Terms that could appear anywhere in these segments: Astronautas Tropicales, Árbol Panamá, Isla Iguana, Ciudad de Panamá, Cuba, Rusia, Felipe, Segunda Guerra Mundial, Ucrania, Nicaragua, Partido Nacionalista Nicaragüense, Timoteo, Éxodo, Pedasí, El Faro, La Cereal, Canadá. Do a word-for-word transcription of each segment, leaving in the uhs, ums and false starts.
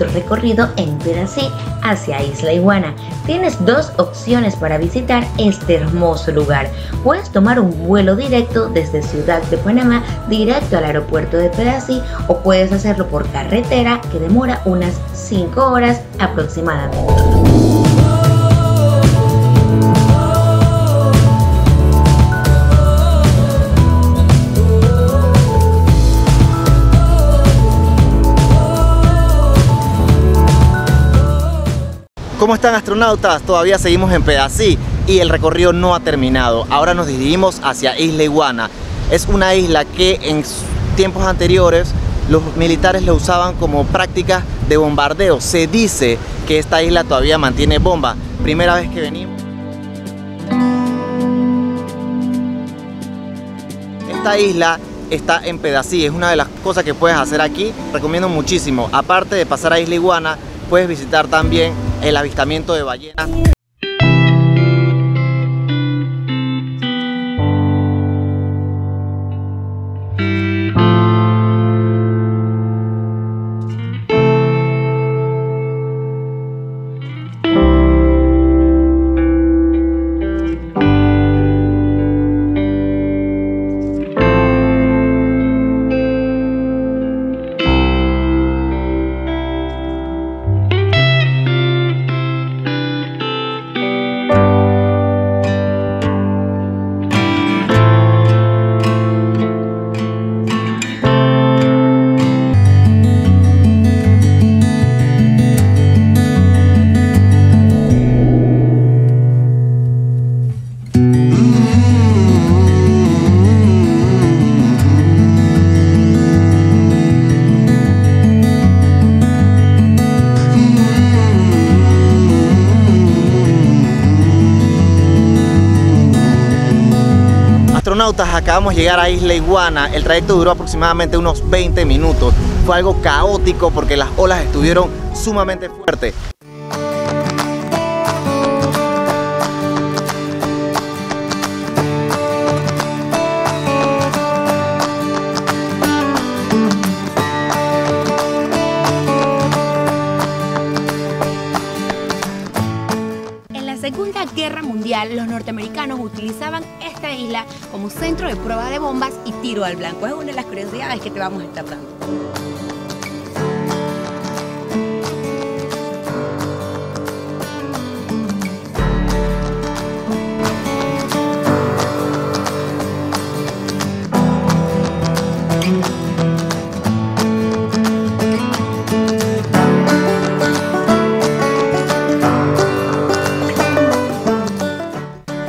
nuestro recorrido en Pedasí hacia Isla Iguana. Tienes dos opciones para visitar este hermoso lugar. Puedes tomar un vuelo directo desde Ciudad de Panamá directo al aeropuerto de Pedasí, o puedes hacerlo por carretera, que demora unas cinco horas aproximadamente. ¿Cómo están, astronautas? Todavía seguimos en Pedasí y el recorrido no ha terminado. Ahora nos dirigimos hacia Isla Iguana. Es una isla que en tiempos anteriores los militares la usaban como prácticas de bombardeo. Se dice que esta isla todavía mantiene bomba. Primera vez que venimos. Esta isla está en Pedasí. Es una de las cosas que puedes hacer aquí. Recomiendo muchísimo. Aparte de pasar a Isla Iguana, puedes visitar también el avistamiento de ballenas. Acabamos de llegar a Isla Iguana. El trayecto duró aproximadamente unos veinte minutos. Fue algo caótico porque las olas estuvieron sumamente fuertes. En la Segunda Guerra Mundial, los norteamericanos utilizaban esta isla como centro de prueba de bombas y tiro al blanco. Es una de las curiosidades que te vamos a estar dando.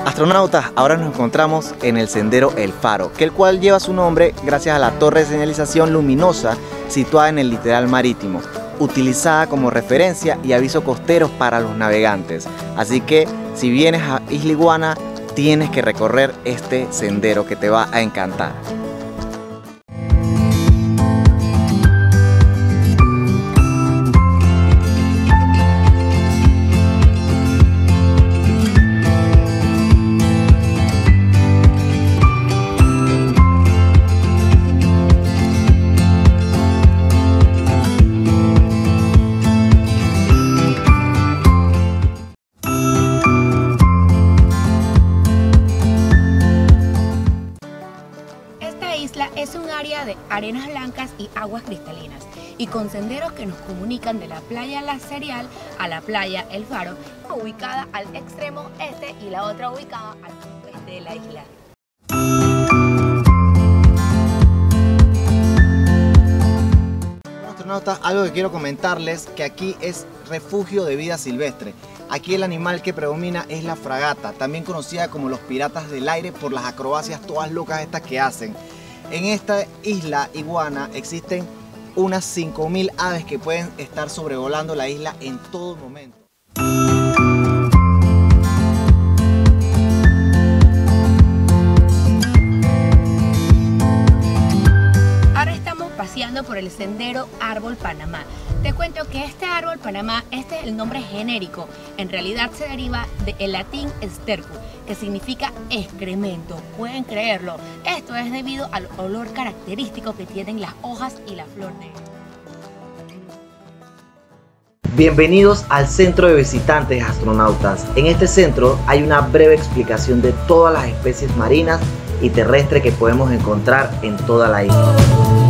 Astronautas, ahora nos encontramos en el sendero El Faro, que el cual lleva su nombre gracias a la torre de señalización luminosa situada en el litoral marítimo, utilizada como referencia y aviso costeros para los navegantes. Así que si vienes a Isla Iguana, tienes que recorrer este sendero que te va a encantar. Arenas blancas y aguas cristalinas, y con senderos que nos comunican de la playa La Cereal a la playa El Faro, ubicada al extremo este y la otra ubicada al sur de la isla. Astronautas, algo que quiero comentarles, que aquí es refugio de vida silvestre. Aquí el animal que predomina es la fragata, también conocida como los piratas del aire por las acrobacias todas locas estas que hacen. En esta Isla Iguana existen unas cinco mil aves que pueden estar sobrevolando la isla en todo momento. Ahora estamos paseando por el sendero Árbol Panamá. Te cuento que este árbol Panamá, este es el nombre genérico. En realidad se deriva del latín estercus, que significa excremento. Pueden creerlo. Esto es debido al olor característico que tienen las hojas y la flor de él. Bienvenidos al Centro de Visitantes Astronautas. En este centro hay una breve explicación de todas las especies marinas y terrestres que podemos encontrar en toda la isla.